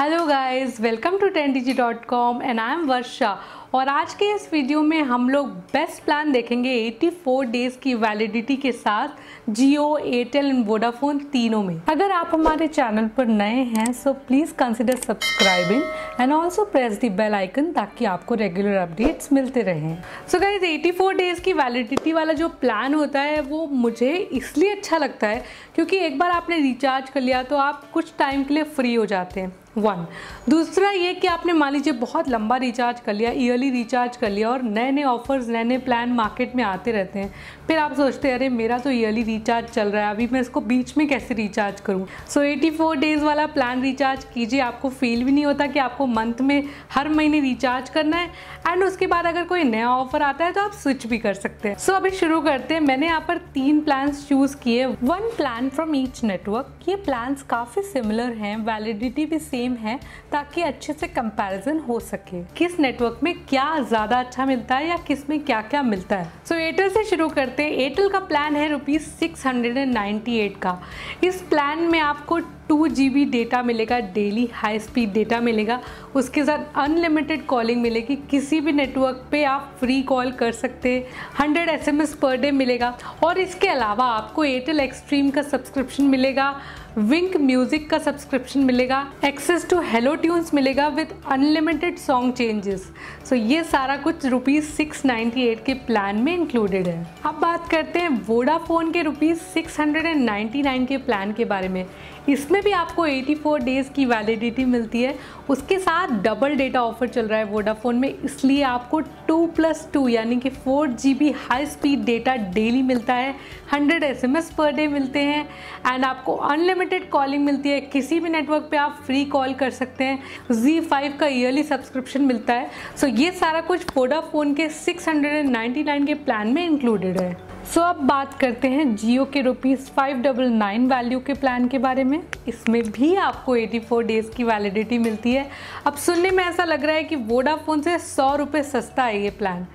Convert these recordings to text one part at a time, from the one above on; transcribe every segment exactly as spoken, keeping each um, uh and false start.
Hello guys, welcome to ten digi dot com and I am Varsha. और आज के इस वीडियो में हम लोग बेस्ट प्लान देखेंगे चौरासी डेज़ की वैलिडिटी के साथ जियो, एयरटेल एंड वोडाफोन तीनों में। अगर आप हमारे चैनल पर नए हैं so please consider subscribing and also press the bell icon ताकि आपको रेगुलर अपडेट्स मिलते रहें। सो गाइज, चौरासी डेज़ की वैलिडिटी वाला जो प्लान होता है वो मुझे इसलिए अच्छा लगता है क्योंकि एक बार आपने रिचार्ज कर लिया तो आप कुछ टाइम के लिए फ्री हो जाते हैं वन। दूसरा ये कि आपने मान लीजिए बहुत लंबा रिचार्ज कर लिया, ईयरली रिचार्ज कर लिया और नए नए ऑफर्स, नए नए प्लान मार्केट में आते रहते हैं, फिर आप सोचते हैं अरे मेरा तो ईयरली रिचार्ज चल रहा है, अभी मैं इसको बीच में कैसे रिचार्ज करूं। सो चौरासी डेज़ वाला प्लान रिचार्ज कीजिए, आपको फील भी नहीं होता कि आपको मंथ में हर महीने रिचार्ज करना है एंड उसके बाद अगर कोई नया ऑफर आता है तो आप स्विच भी कर सकते हैं। सो so, अभी शुरू करते हैं। मैंने यहाँ पर तीन प्लान्स चूज़ किए, one plan from each network. ये प्लान्स काफ़ी सिमिलर हैं, वैलिडिटी भी है ताकि अच्छे से कंपैरिजन हो सके किस नेटवर्क में क्या ज्यादा अच्छा मिलता है या किस में क्या क्या मिलता है। सो so, एयरटेल से शुरू करते हैं। एयरटेल का प्लान है rupees six hundred and ninety eight का। इस प्लान में आपको टू जी बी डेटा मिलेगा, डेली हाई स्पीड डेटा मिलेगा, उसके साथ अनलिमिटेड कॉलिंग मिलेगी, किसी भी नेटवर्क पे आप फ्री कॉल कर सकते हैं, hundred S M S per day मिलेगा और इसके अलावा आपको एयरटेल एक्सट्रीम का सब्सक्रिप्शन मिलेगा, विंक म्यूजिक का सब्सक्रिप्शन मिलेगा, एक्सेस टू हेलो ट्यून्स मिलेगा with unlimited song changes. So ये सारा कुछ रुपीज़ सिक्स नाइन्टी एट के प्लान में इंक्लूडेड है। अब बात करते हैं वोडाफोन के rupees six hundred and ninety nine के प्लान के बारे में। इसमें भी आपको चौरासी डेज़ की वैलिडिटी मिलती है, उसके साथ डबल डेटा ऑफर चल रहा है वोडाफोन में, इसलिए आपको टू प्लस टू यानी कि four G B high speed data daily मिलता है, hundred S M S per day मिलते हैं एंड आपको अनलिमिटेड कॉलिंग मिलती है, किसी भी नेटवर्क पे आप फ्री कॉल कर सकते हैं, ज़ी फाइव का ईयरली सब्सक्रिप्शन मिलता है। सो so, ये सारा कुछ वोडाफोन के सिक्स हंड्रेड नाइन्टी नाइन के प्लान में इंक्लूडेड है। सो so, अब बात करते हैं जियो के rupees five nine nine value के प्लान के बारे में। इसमें भी आपको चौरासी डेज़ की वैलिडिटी मिलती है। अब सुनने में ऐसा लग रहा है कि वोडाफोन से सौ रुपये सस्ता है ये प्लान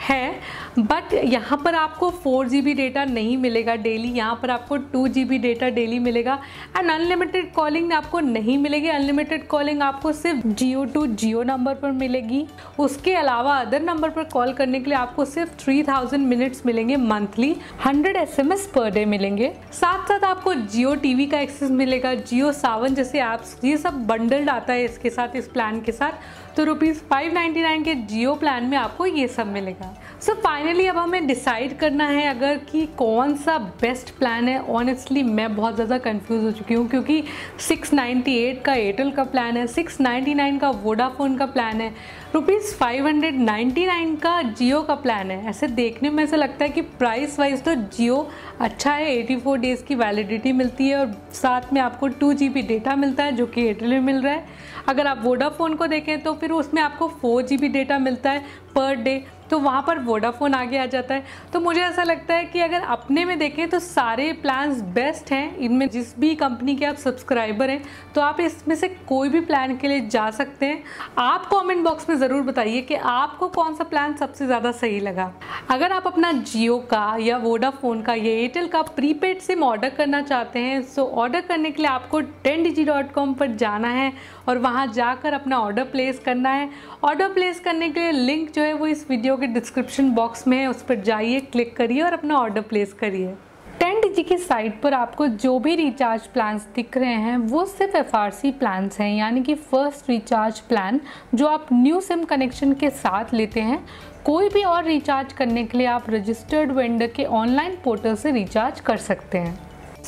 है, बट यहाँ पर आपको फोर जी बी डेटा नहीं मिलेगा डेली, यहाँ पर आपको two G B data daily मिलेगा एंड अनलिमिटेड कॉलिंग आपको नहीं मिलेगी। अनलिमिटेड कॉलिंग आपको सिर्फ जियो टू जियो नंबर पर मिलेगी, उसके अलावा अदर नंबर पर कॉल करने के लिए आपको सिर्फ थ्री थाउजेंड मिनट्स मिलेंगे monthly, hundred S M S per day मिलेंगे, साथ साथ आपको जियो टी वी का एक्सेस मिलेगा, जियो सावन जैसे ऐप्स, ये सब बंडल्ड आता है इसके साथ, इस प्लान के साथ। तो रुपीज़ फाइव नाइन्टी नाइन के जियो प्लान में आपको ये सब मिलेगा। सो फाइनली अब हमें डिसाइड करना है अगर कि कौन सा बेस्ट प्लान है। ऑनेस्टली मैं बहुत ज़्यादा कंफ्यूज हो चुकी हूँ क्योंकि सिक्स नाइन्टी एट का एयरटेल का प्लान है, सिक्स नाइन्टी नाइन का वोडाफोन का प्लान है, रुपीज़ फाइव नाइन्टी नाइन का जियो का प्लान है। ऐसे देखने में ऐसा लगता है कि प्राइस वाइज तो जियो अच्छा है, चौरासी डेज़ की वैलिडिटी मिलती है और साथ में आपको टू जी बी डेटा मिलता है जो कि एयरटेल में मिल रहा है। अगर आप वोडाफोन को देखें तो फिर उसमें आपको फोर जी बी डेटा मिलता है पर डे, तो वहाँ पर वोडाफोन आगे आ जाता है। तो मुझे ऐसा लगता है कि अगर अपने में देखें तो सारे प्लान्स बेस्ट हैं, इनमें जिस भी कंपनी के आप सब्सक्राइबर हैं तो आप इसमें से कोई भी प्लान के लिए जा सकते हैं। आप कमेंट बॉक्स में ज़रूर बताइए कि आपको कौन सा प्लान सबसे ज़्यादा सही लगा। अगर आप अपना जियो का या वोडाफोन का या एयरटेल का प्रीपेड सिम ऑर्डर करना चाहते हैं सो ऑर्डर करने के लिए आपको टेन डिजी डॉट कॉम पर जाना है और वहाँ जाकर अपना ऑर्डर प्लेस करना है। ऑर्डर प्लेस करने के लिए लिंक जो है वो इस वीडियो के डिस्क्रिप्शन बॉक्स में है, उस पर जाइए, क्लिक करिए और अपना ऑर्डर प्लेस करिए। टेन डिजी की साइट पर आपको जो भी रिचार्ज प्लान्स दिख रहे हैं वो सिर्फ एफ आर सी प्लान्स हैं, यानी कि फर्स्ट रिचार्ज प्लान जो आप न्यू सिम कनेक्शन के साथ लेते हैं। कोई भी और रिचार्ज करने के लिए आप रजिस्टर्ड वेंडर के ऑनलाइन पोर्टल से रिचार्ज कर सकते हैं।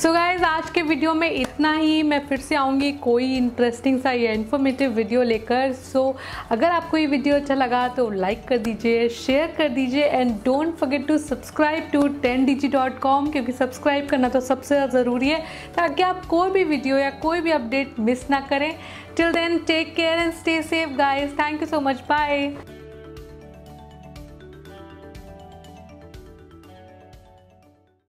सो so गाइज, आज के वीडियो में इतना ही। मैं फिर से आऊँगी कोई इंटरेस्टिंग सा या इन्फॉर्मेटिव वीडियो लेकर। सो so, अगर आपको ये वीडियो अच्छा लगा तो लाइक कर दीजिए, शेयर कर दीजिए and don't forget to subscribe to ten digi dot com क्योंकि सब्सक्राइब करना तो सबसे ज़्यादा ज़रूरी है ताकि आप कोई भी वीडियो या कोई भी अपडेट मिस ना करें। Till then take care and stay safe guys. Thank you so much, bye.